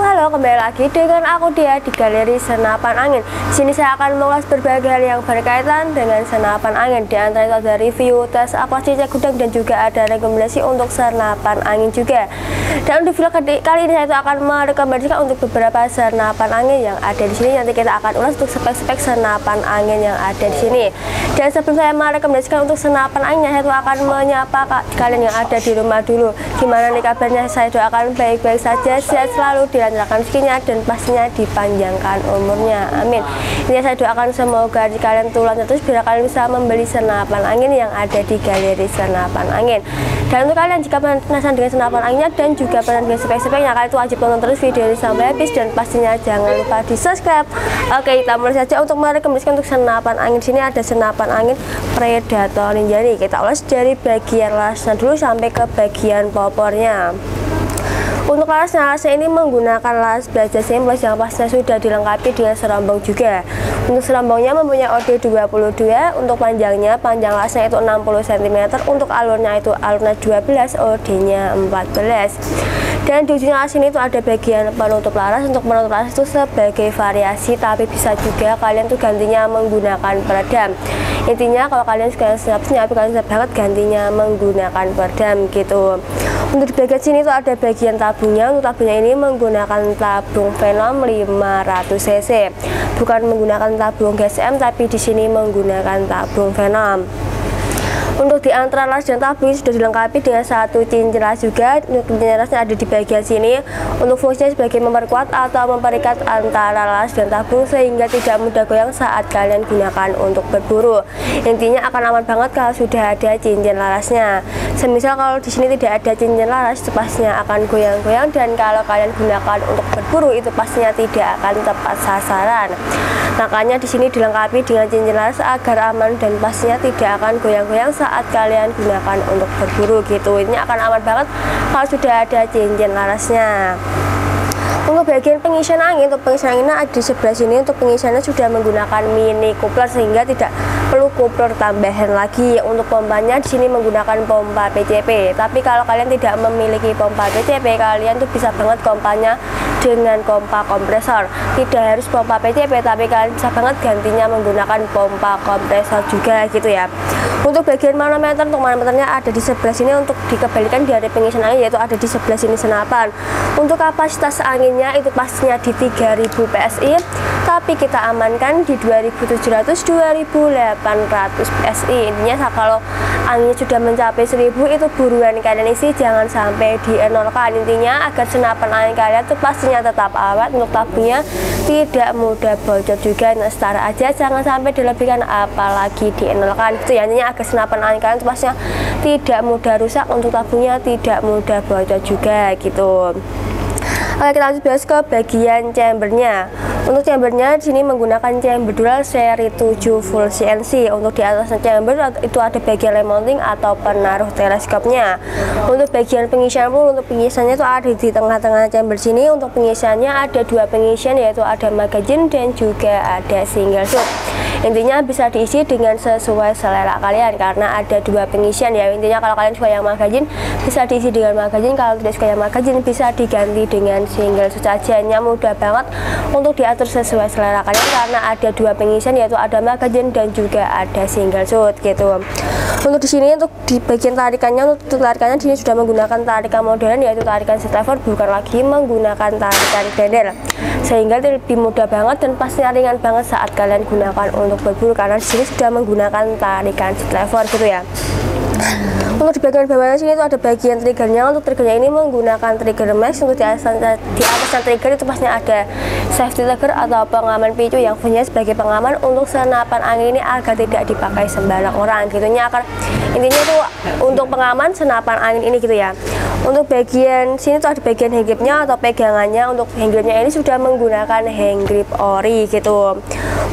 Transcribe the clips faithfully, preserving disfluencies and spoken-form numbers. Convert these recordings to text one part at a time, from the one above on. Halo, kembali lagi dengan aku Dia di Galeri Senapan Angin. Sini saya akan mengulas berbagai hal yang berkaitan dengan senapan angin. Di antara itu ada review, tes akuasi, cek gudang, dan juga ada rekomendasi untuk senapan angin juga. Dan untuk video kali ini saya akan merekomendasikan untuk beberapa senapan angin yang ada di sini. Nanti kita akan ulas untuk spek-spek senapan angin yang ada di sini. Dan sebelum saya merekomendasikan untuk senapan angin, saya akan menyapa kak, kalian yang ada di rumah dulu. Gimana nih kabar? Saya doakan baik-baik saja, sehat selalu, dilancarkan rezekinya, dan pastinya dipanjangkan umurnya. Amin. Ini saya doakan semoga di kalian tulang terus biar kalian bisa membeli senapan angin yang ada di Galeri Senapan Angin. Dan untuk kalian jika penasaran dengan senapan anginnya dan juga penasaran dengan spek-speknya, kalian itu wajib nonton terus video ini sampai habis, dan pastinya jangan lupa di subscribe. Oke, kita mulai saja untuk merekomendasikan untuk senapan angin. Sini ada senapan angin Predator Ninja nih. Kita ulas dari bagian larasnya dulu sampai ke bagian popornya. Untuk laras-larasnya ini menggunakan laras baja simple yang pastinya sudah dilengkapi dengan serombong juga. Untuk serombongnya mempunyai O D dua puluh dua. Untuk panjangnya, panjang larasnya itu enam puluh sentimeter. Untuk alurnya itu alurnya dua belas, O D-nya empat belas. Dan di ujung laras ini tuh ada bagian penutup laras. Untuk penutup laras itu sebagai variasi, tapi bisa juga kalian tuh gantinya menggunakan peredam. Intinya kalau kalian suka senyap-senyap, kalian senyap banget, gantinya menggunakan peredam gitu. Untuk di bagian sini tuh ada bagian tabungnya. Untuk tabungnya ini menggunakan tabung Venom lima ratus cc, bukan menggunakan tabung G S M, tapi di sini menggunakan tabung Venom. Untuk di antara laras dan tabung sudah dilengkapi dengan satu cincin laras juga. Cincin larasnya ada di bagian sini. Untuk fungsinya sebagai memperkuat atau memperikat antara laras dan tabung sehingga tidak mudah goyang saat kalian gunakan untuk berburu. Intinya akan aman banget kalau sudah ada cincin larasnya. Semisal kalau di sini tidak ada cincin laras, pastinya akan goyang-goyang, dan kalau kalian gunakan untuk berburu itu pastinya tidak akan tepat sasaran. Makanya di sini dilengkapi dengan cincin laras agar aman dan pastinya tidak akan goyang-goyang saat kalian gunakan untuk berburu gitu. Ini akan aman banget kalau sudah ada cincin larasnya. Untuk bagian pengisian angin, untuk pengisian angin ada di sebelah sini. Untuk pengisiannya sudah menggunakan mini coupler sehingga tidak perlu coupler tambahan lagi. Untuk pompanya di sini menggunakan pompa P C P. Tapi kalau kalian tidak memiliki pompa P C P, kalian tuh bisa banget pompanya dengan pompa kompresor. Tidak harus pompa P C P, tapi kalian bisa banget gantinya menggunakan pompa kompresor juga gitu ya. Untuk bagian manometer, untuk manometernya ada di sebelah sini. Untuk dikebalikan dari pengisian angin, yaitu ada di sebelah sini senapan. Untuk kapasitas angin itu pastinya di tiga ribu P S I, tapi kita amankan di dua ribu tujuh ratus sampai dua ribu delapan ratus P S I. Intinya kalau anginnya sudah mencapai seribu, itu buruan kalian isi, jangan sampai dienolkan. Intinya agar senapan angin kalian itu pastinya tetap awet, untuk tabungnya tidak mudah bocor juga. Nah, setara aja, jangan sampai dilebihkan apalagi dienolkan gitu ya. Intinya agar senapan angin kalian itu pastinya tidak mudah rusak, untuk tabungnya tidak mudah bocor juga gitu. Oke, kita lanjut bahas ke bagian chambernya. Untuk chambernya di sini menggunakan chamber dual seri tujuh full C N C. Untuk di atas chamber itu ada bagian remounting atau penaruh teleskopnya. Untuk bagian pengisian pun, untuk pengisiannya itu ada di tengah-tengah chamber sini. Untuk pengisiannya ada dua pengisian, yaitu ada magazine dan juga ada single shot. Intinya bisa diisi dengan sesuai selera kalian karena ada dua pengisian ya. Intinya kalau kalian suka yang magazine bisa diisi dengan magazine, kalau tidak suka yang magazine bisa diganti dengan single saja. Mudah banget untuk diatur sesuai selera kalian karena ada dua pengisian, yaitu ada magazine dan juga ada single shoot gitu. Untuk di sini, untuk di bagian tarikannya, untuk tarikannya di sini sudah menggunakan tarikan modern, yaitu tarikan sliver, bukan lagi menggunakan tarikan dendel, sehingga lebih mudah banget dan pastinya ringan banget saat kalian gunakan untuk berburu karena di sini sudah menggunakan tarikan sliver gitu ya. Untuk di bagian bawahnya sini itu ada bagian triggernya. Untuk triggernya ini menggunakan trigger max. Untuk di atas, di atas trigger itu pastinya ada safety trigger atau pengaman picu yang punya sebagai pengaman untuk senapan angin ini agar tidak dipakai sembarang orang gitu. Ini akan, intinya itu untuk pengaman senapan angin ini gitu ya. Untuk bagian sini tuh ada bagian hand gripnya atau pegangannya. Untuk hand gripnya ini sudah menggunakan hand grip ori gitu.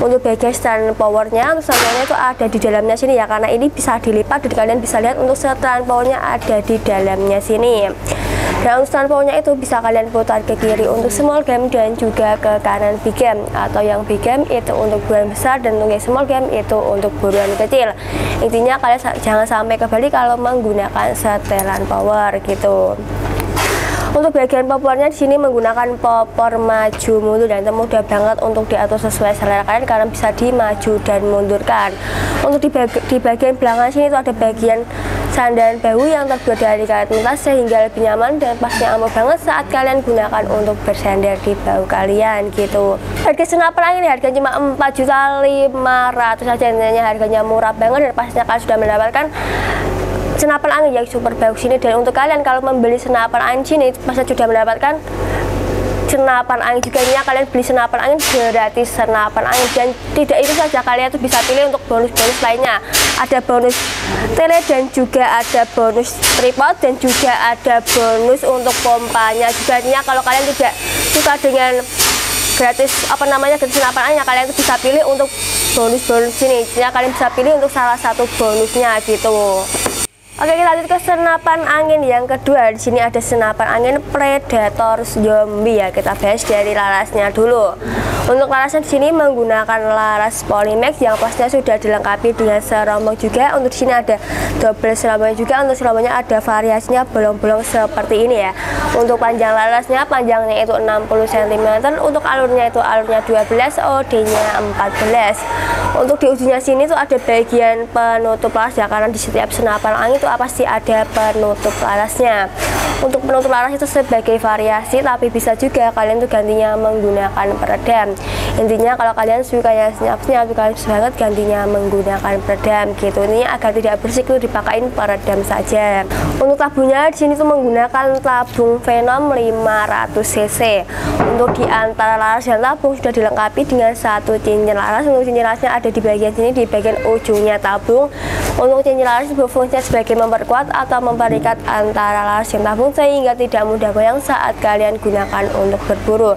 Untuk bagian stand powernya, untuk standnya itu ada di dalamnya sini ya, karena ini bisa dilipat dan kalian bisa lihat untuk stand powernya ada di dalamnya sini. Dan untuk stand powernya itu bisa kalian putar ke kiri untuk small game dan juga ke kanan big game. Atau yang big game itu untuk buruan besar dan untuk yang small game itu untuk buruan kecil. Intinya kalian jangan sampai kebalik kalau menggunakan setelan power gitu. Untuk bagian popornya di sini menggunakan popor maju mundur, dan itu mudah banget untuk diatur sesuai selera kalian karena bisa dimaju dan mundurkan. Untuk di, bagi, di bagian belakang sini itu ada bagian sandaran bahu yang terbuat dari karet mentas sehingga lebih nyaman dan pastinya ampuh banget saat kalian gunakan untuk bersandar di bahu kalian gitu. Harga senapan angin harganya cuma empat juta lima ratus ribu saja, intinya harganya murah banget dan pastinya kalian sudah mendapatkan senapan angin yang super bagus ini. Dan untuk kalian kalau membeli senapan angin ini pasti sudah mendapatkan senapan angin juga ini ya, kalian beli senapan angin gratis senapan angin. Dan tidak itu saja, kalian tuh bisa pilih untuk bonus-bonus lainnya, ada bonus tele dan juga ada bonus tripod dan juga ada bonus untuk pompanya juga ini ya. Kalau kalian tidak suka dengan gratis apa namanya gratis senapan angin, kalian tuh bisa pilih untuk bonus-bonus ini ya, kalian bisa pilih untuk salah satu bonusnya gitu. Oke, kita lanjut ke senapan angin yang kedua. Di sini ada senapan angin Predator Zombie ya. Kita bahas dari larasnya dulu. Untuk larasnya di sini menggunakan laras Polymax yang pastinya sudah dilengkapi dengan serombong juga. Untuk di sini ada double serombong juga. Untuk serombongnya ada variasinya bolong-bolong seperti ini ya. Untuk panjang larasnya, panjangnya itu enam puluh sentimeter. Untuk alurnya itu alurnya dua belas, O D-nya empat belas. Untuk di ujungnya sini tuh ada bagian penutup laras ya, karena di setiap senapan angin itu pasti ada penutup larasnya. Untuk penutup laras itu sebagai variasi, tapi bisa juga kalian tuh gantinya menggunakan peredam. Intinya kalau kalian suka yang senyap-senyap, kalian banget gantinya menggunakan peredam gitu. Ini agar tidak bersik tuh dipakain peredam saja. Untuk tabungnya di sini tuh menggunakan tabung Venom lima ratus cc. Untuk di antara laras dan tabung sudah dilengkapi dengan satu cincin laras. Untuk cincin larasnya ada di bagian sini, di bagian ujungnya tabung. Untuk cincin laras berfungsi sebagai memperkuat atau memperikat antara laras dan tabung sehingga tidak mudah goyang saat kalian gunakan untuk berburu.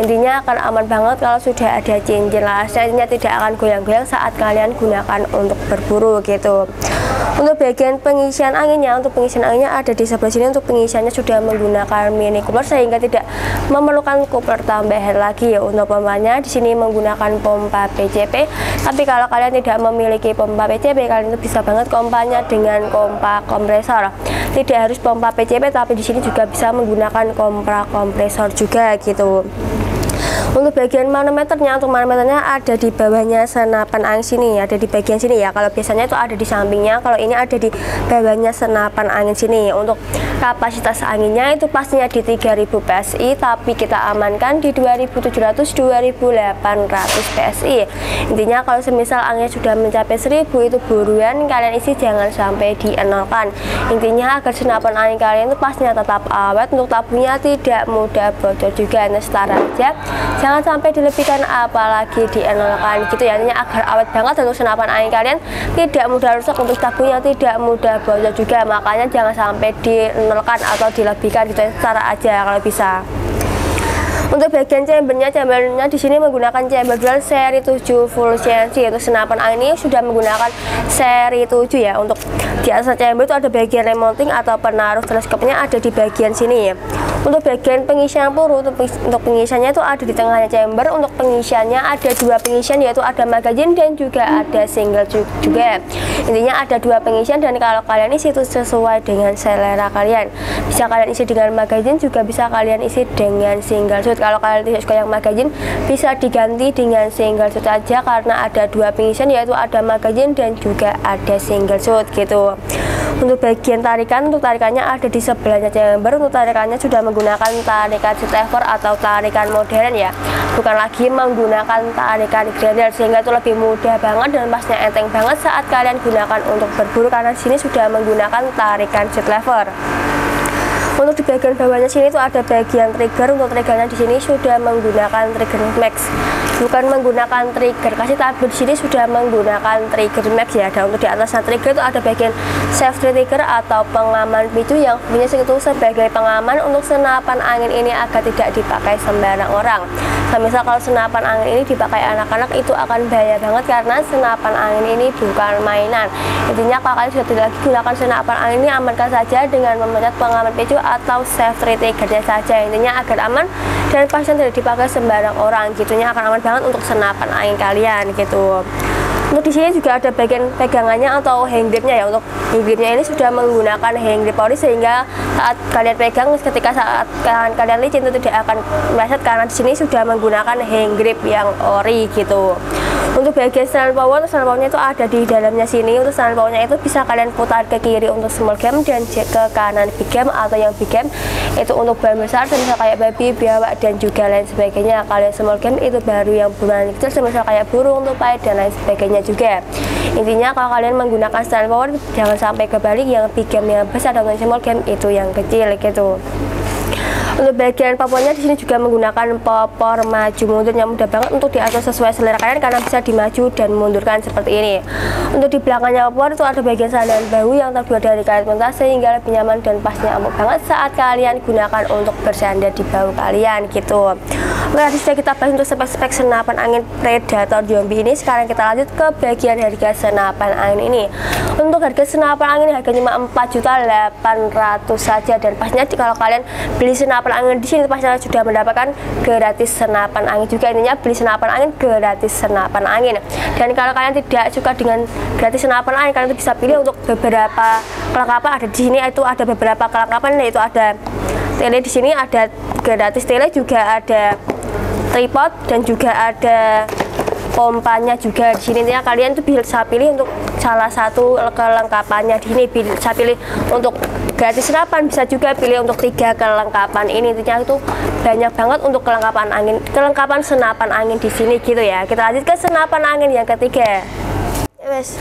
Intinya akan aman banget kalau sudah ada cincin larasnya, intinya tidak akan goyang-goyang saat kalian gunakan untuk berburu gitu. Untuk bagian pengisian anginnya, untuk pengisian anginnya ada di sebelah sini. Untuk pengisiannya sudah menggunakan mini cooler sehingga tidak memerlukan cooler tambahan lagi ya. Untuk pompanya di sini menggunakan pompa P C P, tapi kalau kalian tidak memiliki pompa P C P, kalian bisa banget pompanya dengan pompa kompresor. Tidak harus pompa P C P, tapi di sini juga bisa menggunakan pompa kompresor juga gitu. Untuk bagian manometernya, untuk manometernya ada di bawahnya senapan angin sini, ada di bagian sini ya. Kalau biasanya itu ada di sampingnya, kalau ini ada di bawahnya senapan angin sini. Untuk kapasitas anginnya itu pastinya di tiga ribu P S I, tapi kita amankan di dua ribu tujuh ratus sampai dua ribu delapan ratus P S I. Intinya kalau semisal anginnya sudah mencapai seribu, itu buruan kalian isi, jangan sampai dienolkan. Intinya agar senapan angin kalian itu pastinya tetap awet, untuk tabungnya tidak mudah bocor juga, ini setara aja. Jangan sampai dilebihkan apalagi dienolkan gitu ya, intinya agar awet banget untuk senapan angin kalian, tidak mudah rusak, untuk tabungnya tidak mudah bocor juga. Makanya jangan sampai dienolkan atau dilebihkan gitu ya, secara aja kalau bisa. Untuk bagian chambernya, chambernya di sini menggunakan chamber dual seri tujuh full C N C. Untuk senapan angin ini sudah menggunakan seri tujuh ya. Untuk di atas chamber itu ada bagian remounting atau penaruh teleskopnya, ada di bagian sini ya. Untuk bagian pengisian peluru, untuk pengisiannya itu ada di tengahnya chamber. Untuk pengisiannya ada dua pengisian, yaitu ada magazine dan juga ada single juga. Intinya ada dua pengisian, dan kalau kalian isi itu sesuai dengan selera kalian. Bisa kalian isi dengan magazine, juga bisa kalian isi dengan single shoot. Kalau kalian tidak suka yang magazine, bisa diganti dengan single shoot aja, karena ada dua pengisian, yaitu ada magazine dan juga ada single shoot gitu. Untuk bagian tarikan, untuk tarikannya ada di sebelahnya chamber. Untuk tarikannya sudah menggunakan tarikan stiffer atau tarikan modern ya, bukan lagi menggunakan tarikan gradel, sehingga itu lebih mudah banget dan pastinya enteng banget saat kalian gunakan untuk berburu, karena di sini sudah menggunakan tarikan stiffer. Untuk di bagian bawahnya sini itu ada bagian trigger. Untuk triggernya di sini sudah menggunakan trigger max, bukan menggunakan trigger kasih, tapi di sini sudah menggunakan trigger max ya. Dan untuk di atasnya trigger itu ada bagian safety trigger atau pengaman picu yang punya itu sebagai pengaman untuk senapan angin ini agar tidak dipakai sembarang orang. Misal kalau senapan angin ini dipakai anak-anak, itu akan bahaya banget karena senapan angin ini bukan mainan. Intinya kalau kalian sudah tidak gunakan senapan angin ini, amankan saja dengan memencet pengaman picu atau safety triggernya saja, intinya agar aman dan pasien tidak dipakai sembarang orang gitunya, akan aman banget untuk senapan angin kalian gitu. Untuk di sini juga ada bagian pegangannya atau hand gripnya ya. Untuk hand gripnya ini sudah menggunakan hand grip polis sehingga saat kalian pegang, ketika saat kalian licin itu tidak akan meleset karena di sini sudah menggunakan hand grip yang ori gitu. Untuk bagian selang power, selang powernya itu ada di dalamnya sini. Untuk selang powernya itu bisa kalian putar ke kiri untuk small game dan ke kanan big game atau yang big game itu untuk bahan besar, semisal kayak babi, biawak dan juga lain sebagainya. Kalau yang small game itu baru yang buruan kecil, semisal kayak burung, tupai dan lain sebagainya juga. Intinya kalau kalian menggunakan selang power jangan sampai kebalik, yang big game yang besar dan small game itu yang kecil gitu. Untuk bagian popornya di sini juga menggunakan popor maju mundur yang mudah banget untuk diatur sesuai selera kalian karena bisa dimaju dan mundurkan seperti ini. Untuk di belakangnya popor itu ada bagian sandaran bahu yang terbuat dari karet pentas sehingga lebih nyaman dan pasnya empuk banget saat kalian gunakan untuk bersandar di bahu kalian gitu. Nah, sudah kita bahas untuk spek-spek senapan angin Predator Zombie ini. Sekarang kita lanjut ke bagian harga senapan angin ini. Untuk harga senapan angin harganya cuma empat juta delapan ratus ribu saja dan pasnya kalau kalian beli senapan angin di sini pastinya sudah mendapatkan gratis senapan angin juga. Intinya beli senapan angin gratis senapan angin, dan kalau kalian tidak suka dengan gratis senapan angin kalian bisa pilih untuk beberapa kelengkapan. Ada di sini itu ada beberapa kelengkapan, yaitu ada tele, di sini ada gratis tele, juga ada tripod dan juga ada pompanya juga di sini. Intinya kalian tuh bisa pilih untuk salah satu kelengkapannya di sini, bisa pilih untuk gratis senapan, bisa juga pilih untuk tiga kelengkapan ini. Intinya itu banyak banget untuk kelengkapan angin, kelengkapan senapan angin di sini gitu ya. Kita lanjut ke senapan angin yang ketiga. Yes.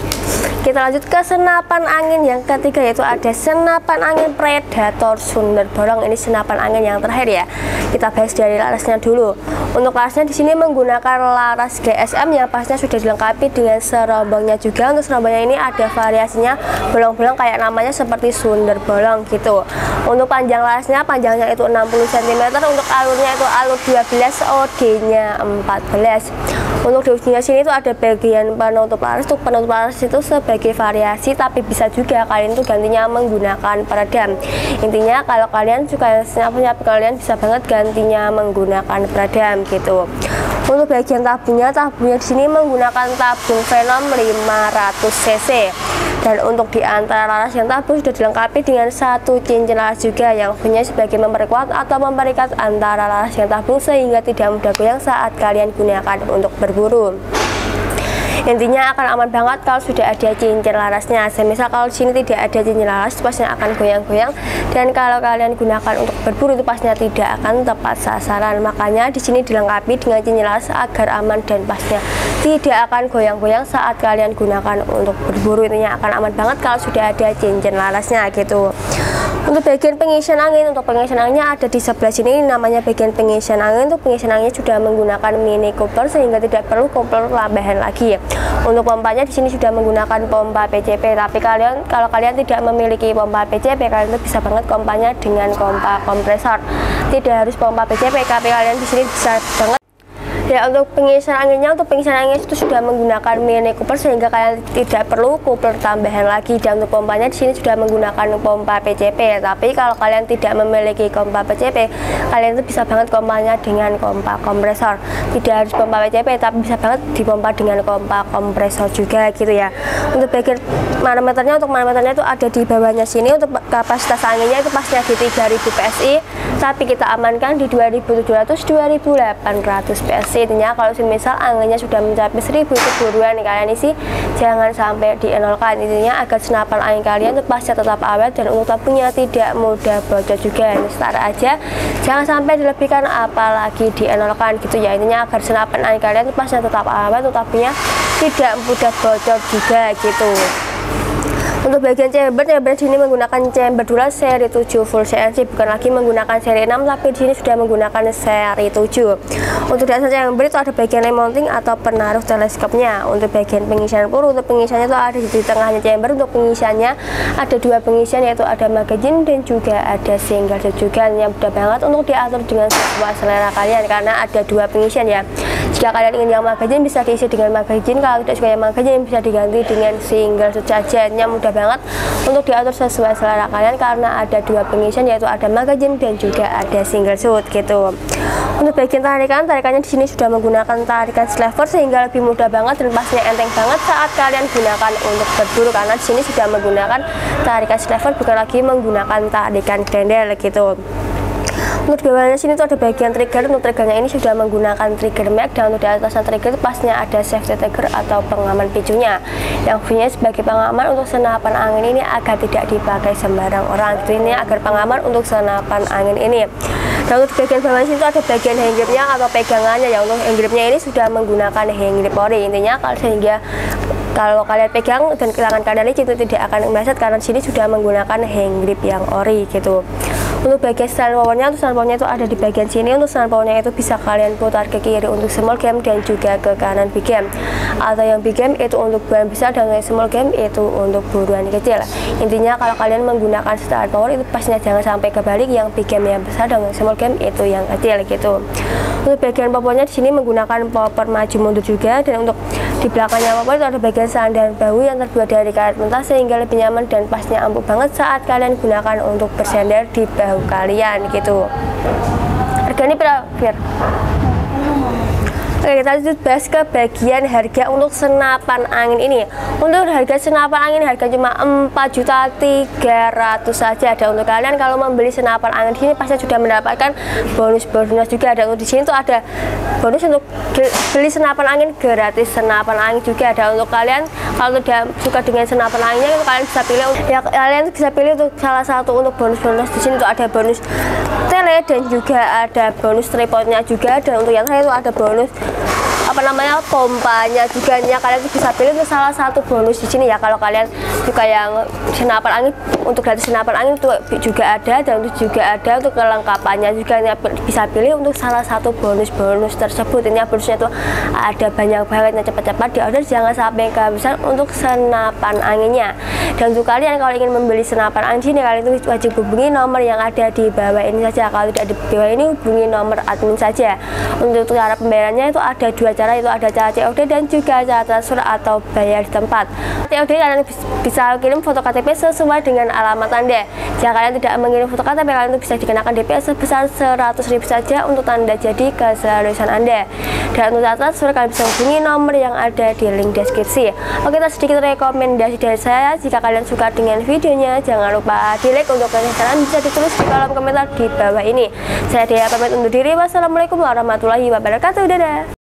Kita lanjut ke senapan angin yang ketiga, yaitu ada senapan angin Predator Sundel Bolong. Ini senapan angin yang terakhir ya. Kita bahas dari larasnya dulu. Untuk larasnya di sini menggunakan laras G S M yang pastinya sudah dilengkapi dengan serombongnya juga. Untuk serombongnya ini ada variasinya bolong-bolong kayak namanya seperti sundel bolong gitu. Untuk panjang larasnya, panjangnya itu enam puluh sentimeter. Untuk alurnya itu alur dua belas, O D-nya empat belas. Untuk di ujungnya sini itu ada bagian penutup laras. Untuk penutup laras itu sebagai variasi, tapi bisa juga kalian tuh gantinya menggunakan peredam. Intinya kalau kalian suka senapan kalian bisa banget gantinya menggunakan peredam gitu. Untuk bagian tabungnya, tabungnya di sini menggunakan tabung Venom lima ratus cc. Dan untuk di antara laras yang tabung sudah dilengkapi dengan satu cincin laras juga yang punya sebagai memperkuat atau memerikat antara laras yang tabung sehingga tidak mudah goyang saat kalian gunakan untuk berburu. Intinya akan aman banget kalau sudah ada cincin larasnya. Semisal kalau di sini tidak ada cincin laras, pasnya akan goyang-goyang, dan kalau kalian gunakan untuk berburu itu pasnya tidak akan tepat sasaran. Makanya di sini dilengkapi dengan cincin laras agar aman dan pasnya tidak akan goyang-goyang saat kalian gunakan untuk berburu. Intinya akan aman banget kalau sudah ada cincin larasnya gitu. Untuk bagian pengisian angin, untuk pengisian anginnya ada di sebelah sini, namanya bagian pengisian angin. Untuk pengisian anginnya sudah menggunakan mini Cooper sehingga tidak perlu Cooper tambahan lagi. Untuk pompanya di sini sudah menggunakan pompa P C P, tapi kalian kalau kalian tidak memiliki pompa P C P kalian itu bisa banget pompanya dengan pompa kompresor. Tidak harus pompa P C P, tapi kalian di sini bisa banget. Ya, untuk pengisian anginnya, untuk pengisian angin itu sudah menggunakan mini Cooper sehingga kalian tidak perlu Cooper tambahan lagi. Dan untuk pompanya di sini sudah menggunakan pompa P C P, tapi kalau kalian tidak memiliki pompa P C P kalian itu bisa banget pompanya dengan pompa kompresor. Tidak harus pompa P C P, tapi bisa banget dipompa dengan pompa kompresor juga gitu ya. Untuk bagian manometernya, untuk manometernya itu ada di bawahnya sini. Untuk kapasitas anginnya itu pastinya di tiga ribu P S I, tapi kita amankan di dua ribu tujuh ratus sampai dua ribu delapan ratus P S I. Intinya kalau misal anginnya sudah mencapai seribu itu buruan kalian isi, jangan sampai di nolkan. Intinya agar senapan angin kalian pasnya tetap awet dan untuk tabungnya tidak mudah bocor juga. Setara aja, jangan sampai dilebihkan apalagi di nolkan gitu ya. Intinya agar senapan angin kalian pasnya tetap awet, tabungnya tidak mudah bocor juga gitu. Untuk bagian chamber, chamber di sini menggunakan chamber dual seri tujuh full C N C, bukan lagi menggunakan seri enam, tapi di sini sudah menggunakan seri tujuh. Untuk dasar chamber itu ada bagian mounting atau penaruh teleskopnya. Untuk bagian pengisian peluru, untuk pengisiannya itu ada di tengahnya chamber. Untuk pengisiannya ada dua pengisian, yaitu ada magazine dan juga ada single shot juga, yang mudah banget untuk diatur dengan sesuai selera kalian karena ada dua pengisian ya. Jika kalian ingin yang magazine bisa diisi dengan magazine, kalau tidak suka yang magazine bisa diganti dengan single saja. Jadinya mudah banget untuk diatur sesuai selera kalian karena ada dua pengisian, yaitu ada magazine dan juga ada single shoot gitu. Untuk bagian tarikan, tarikannya di sini sudah menggunakan tarikan sleever sehingga lebih mudah banget dan pastinya enteng banget saat kalian gunakan untuk berburu, karena di sini sudah menggunakan tarikan sleever bukan lagi menggunakan tarikan dendel gitu. Untuk di bawahnya sini tuh ada bagian trigger. Untuk triggernya ini sudah menggunakan trigger mag, dan untuk di atasnya trigger pasnya ada safety trigger atau pengaman picunya yang fungsinya sebagai pengaman untuk senapan angin ini agar tidak dipakai sembarang orang gitu, ini agar pengaman untuk senapan angin ini. Dan untuk bagian bawah sini ada bagian hand gripnya atau pegangannya, ya untuk hand gripnya ini sudah menggunakan hand grip ori intinya, kalau sehingga kalau kalian pegang dan tangan kalian itu tidak akan meleset karena sini sudah menggunakan hand grip yang ori gitu. Untuk bagian stand powernya, untuk stand powernya itu ada di bagian sini. Untuk stand powernya itu bisa kalian putar ke kiri untuk small game dan juga ke kanan big game, atau yang big game itu untuk buruan besar dan yang small game itu untuk buruan kecil. Intinya kalau kalian menggunakan stand power itu pastinya jangan sampai kebalik, yang big game yang besar dan yang small game itu yang kecil gitu. Untuk bagian powernya di sini menggunakan power maju mundur juga, dan untuk di belakangnya power itu ada bagian sandal bahu yang terbuat dari karet mentah sehingga lebih nyaman dan pastinya ampuh banget saat kalian gunakan untuk bersender di bahu kalian gitu. Harganya berapa? Oke, kita lanjut bahas ke bagian harga untuk senapan angin ini. Untuk harga senapan angin harga cuma empat juta tiga ratus ribu saja. Ada untuk kalian kalau membeli senapan angin di sini pasti sudah mendapatkan bonus-bonus juga. Ada untuk di sini tuh ada bonus untuk beli senapan angin gratis, senapan angin juga ada untuk kalian kalau tidak suka dengan senapan anginnya itu kalian bisa pilih, ya kalian bisa pilih untuk salah satu untuk bonus-bonus di sini tuh ada bonus tele dan juga ada bonus tripodnya juga, dan untuk yang terakhir itu ada bonus apa namanya pompanya juga nya, kalian bisa pilih ke salah satu bonus di sini ya. Kalau kalian suka yang senapan angin untuk gratis senapan angin itu juga ada, dan itu juga ada untuk kelengkapannya juga nya, bisa pilih untuk salah satu bonus-bonus tersebut. Ini bonusnya tuh ada banyak banget, yang cepat-cepat di order jangan sampai kehabisan untuk senapan anginnya. Dan untuk kalian kalau ingin membeli senapan angin ini kalian itu wajib hubungi nomor yang ada di bawah ini saja. Kalau tidak di bawah ini hubungi nomor admin saja. Untuk cara pembayarannya itu ada dua cara, itu ada cara C O D dan juga cara transfer atau bayar di tempat. C O D kalian bisa kirim foto K T P sesuai dengan alamat Anda. Jika kalian tidak mengirim foto K T P, kalian bisa dikenakan D P sebesar seratus ribu saja untuk tanda jadi keseriusan Anda. Dan untuk cara transfer kalian bisa hubungi nomor yang ada di link deskripsi. Oke, itu sedikit rekomendasi dari saya. Jika kalian suka dengan videonya, jangan lupa di like. Untuk kalian bisa ditulis di kolom komentar di bawah ini. Saya Dea pamit undur diri. Wassalamualaikum warahmatullahi wabarakatuh. Dadah.